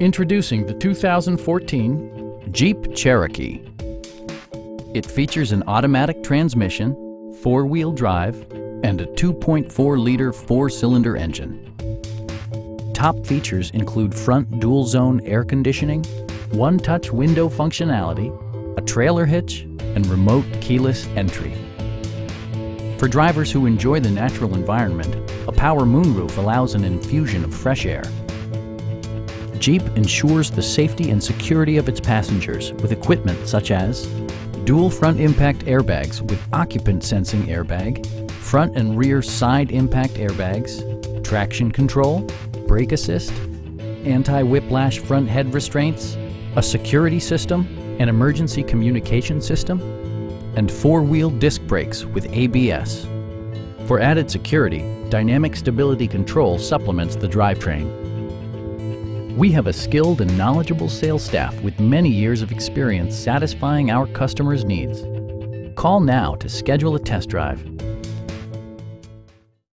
Introducing the 2014 Jeep Cherokee. It features an automatic transmission, four-wheel drive, and a 2.4-liter four-cylinder engine. Top features include front dual-zone air conditioning, one-touch window functionality, a trailer hitch, and remote keyless entry. For drivers who enjoy the natural environment, a power moonroof allows an infusion of fresh air. Jeep ensures the safety and security of its passengers with equipment such as dual front impact airbags with occupant sensing airbag, front and rear side impact airbags, traction control, brake assist, anti-whiplash front head restraints, a security system, an emergency communication system, and four-wheel disc brakes with ABS. For added security, dynamic stability control supplements the drivetrain. We have a skilled and knowledgeable sales staff with many years of experience satisfying our customers' needs. Call now to schedule a test drive.